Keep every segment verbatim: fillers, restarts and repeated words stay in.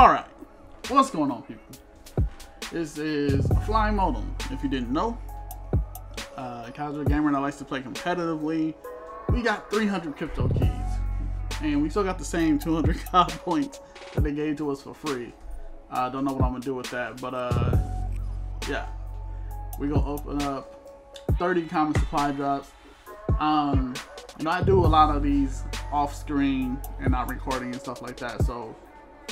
Alright, what's going on, people? This is Flying Modem, if you didn't know. Uh, casual gamer that likes to play competitively. We got three hundred crypto keys, and we still got the same two hundred C O D points that they gave to us for free. I uh, don't know what I'm gonna do with that, but uh, yeah, we gonna open up thirty common supply drops. Um, you know, I do a lot of these off-screen and not recording and stuff like that, so.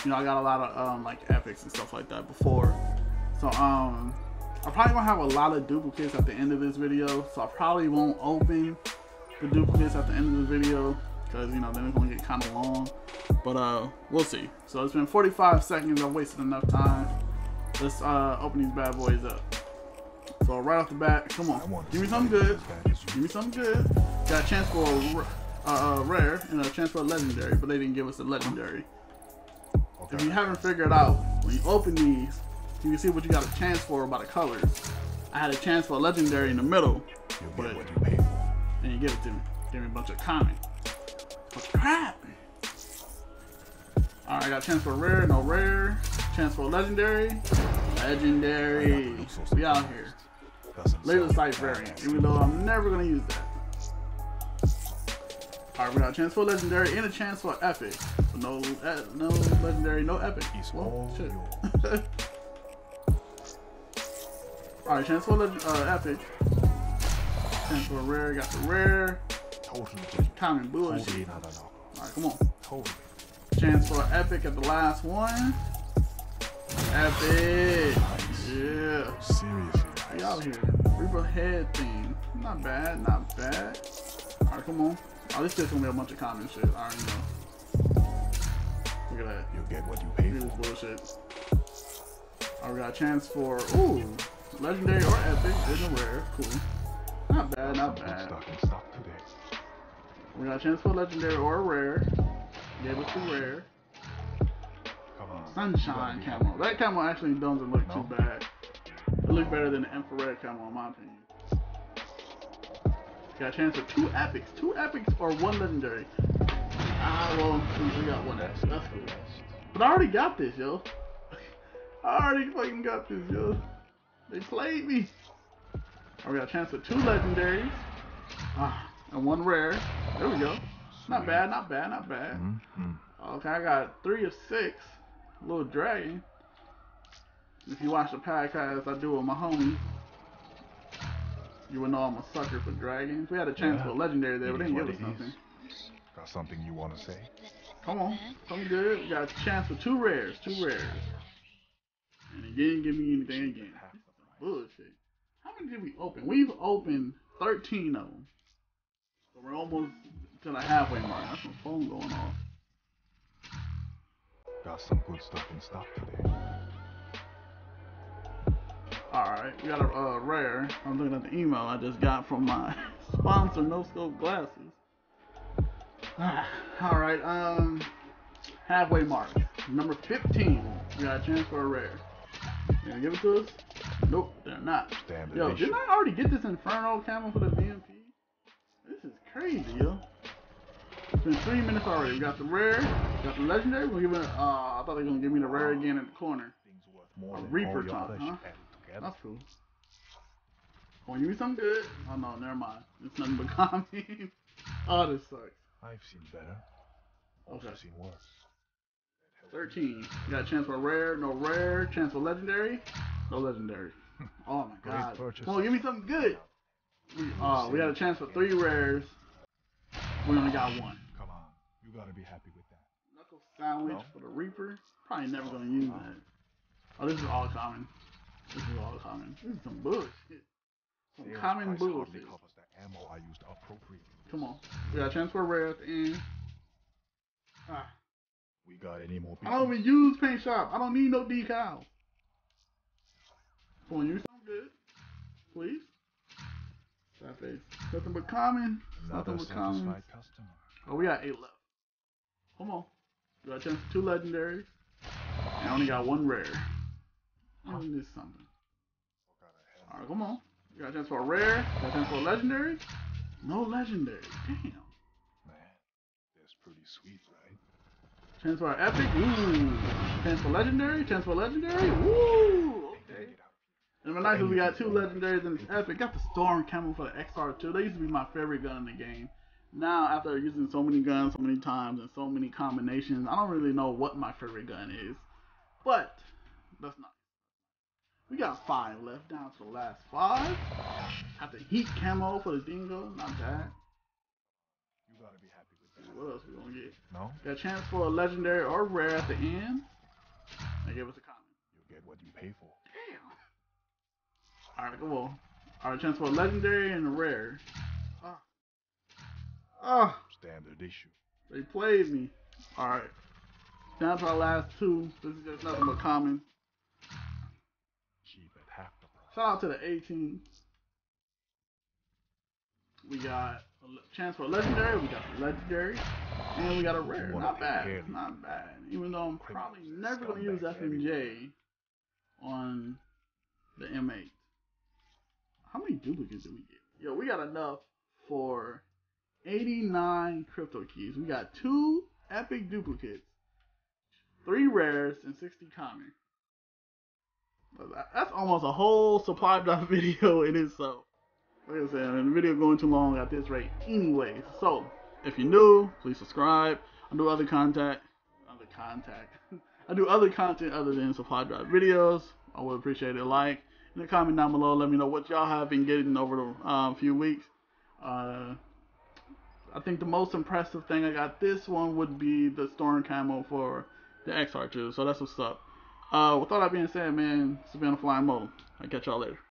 You know, I got a lot of um, like epics and stuff like that before, so um, I'm probably gonna have a lot of duplicates at the end of this video. So I probably won't open the duplicates at the end of the video because you know then it's gonna get kind of long. But uh, we'll see. So it's been forty-five seconds. I've wasted enough time. Let's uh, open these bad boys up. So right off the bat, come on, give me something good. Give me something good. Got a chance for a uh, uh, rare and a chance for a legendary, but they didn't give us a legendary. If you haven't figured out, when you open these, you can see what you got a chance for by the colors. I had a chance for a legendary in the middle, but you pay for. And you give it to me. Give me a bunch of common. But crap! Alright, I got a chance for a rare, no rare. Chance for a legendary. Legendary. We out here. Laser sight variant, even though I'm never going to use that. Alright, we got a chance for a legendary and a chance for an epic. No, uh, no legendary, no epic. Well, shit. All right, chance for uh, epic. Chance for rare, got the rare. Common bullshit. All right, come on. Chance for epic at the last one. Epic. Yeah. Seriously. We out here. Reaper head thing. Not bad, not bad. All right, come on. Oh, this is gonna be a bunch of common shit. I already know. Look at that. You'll get what you pay for. Bullshit. I got a chance for ooh, legendary or epic, isn't rare. Cool. Not bad, not bad. We got a chance for legendary or rare. Gave it to rare. Come on. Sunshine camo. That camo actually doesn't look no. too bad. It looks better than the infrared camo in my opinion. Got a chance for two epics. Two epics or one legendary. Ah, well, we got one X. That's cool. But I already got this, yo. I already fucking got this, yo. They played me. I got a chance for two legendaries. Ah, and one rare. There we go. Not bad, not bad, not bad. Mm-hmm. Okay, I got three of six. Little dragon. If you watch the podcast I do with my homie, you would know I'm a sucker for dragons. We had a chance yeah. for a legendary there, but they didn't give us something. Got something you want to say? Come on, something good. We got a chance for two rares, two rares. And it didn't give me anything again. Bullshit. How many did we open? We've opened thirteen of them. So we're almost to the halfway mark. That's my phone going off. Got some good stuff in stock today. Alright, we got a uh, rare. I'm looking at the email I just got from my sponsor, No Scope Glasses. All right, um, halfway mark, number fifteen. We got a chance for a rare. They gonna give it to us? Nope, they're not. Damn, yo, didn't I already get this Inferno camo for the B M P? This is crazy, yo. It's been three minutes already. We got the rare, we got the legendary. We're giving. Uh, I thought they were gonna give me the rare again in the corner. A Reaper top, huh? That's cool. Oh, you need something good? Oh no, never mind. It's nothing but common. Oh, this sucks. I've seen better. Also okay. seen worse. thirteen. You got a chance for a rare, no rare. Chance for legendary, no legendary. Oh my god. Come on, give me something good. We, uh, we had a chance for three rares. We only got one. Come on. You gotta be happy with that. Knuckle sandwich no? for the Reaper. Probably never gonna use that. Oh, this is all common. This is all common. This is some bullshit. Some There's common bullshit. Ammo I used appropriately. Come on. We got a chance for a rare at the end. Ah. We got any more people? I don't even use paint shop. I don't need no decal. Come on, you sound good. Please. That face. Nothing but common. Another Nothing but common. Oh, we got eight left. Come on. We got a chance for two legendaries. And I only got one rare. I only need something. Alright, come on. You got a chance for a rare, got a chance for a legendary, no legendary, damn. Man, that's pretty sweet, right? Chance for an epic, ooh, Chance for legendary, chance for legendary. Woo! Okay. And my nice is we got two legendaries in this epic. Got the Storm Camel for the X R two. They used to be my favorite gun in the game. Now, after using so many guns so many times and so many combinations, I don't really know what my favorite gun is. But that's not. We got five left, down to the last five. Have the Heat Camo for the Dingo. Not bad. You gotta be happy with that. What else we gonna get? No. Got a chance for a legendary or rare at the end. They gave us a comment. You'll get what you pay for. Damn. Alright, go on. Alright, chance for a legendary and a rare. Ah. Ah. Standard issue. They played me. Alright. Down to our last two. This is just nothing but common. Shout out to the eighteen. We got a chance for a legendary. We got a legendary. And we got a rare. Not bad. Not bad. Even though I'm probably never going to use F M J on the M eight. How many duplicates did we get? Yo, we got enough for eighty-nine crypto keys. We got two epic duplicates, three rares, and sixty common. That's almost a whole supply drop video in itself. Like I said, and the video going too long at this rate anyways. So, if you're new, please subscribe. I do other contact. Other contact. I do other content other than supply drop videos. I would appreciate a like. In the comment down below, let me know what y'all have been getting over the um, few weeks. Uh, I think the most impressive thing I got this one would be the Storm Camo for the X R two. So that's what's up. Uh, with all that being said, man, this has been AFlyingModem. I'll catch y'all later.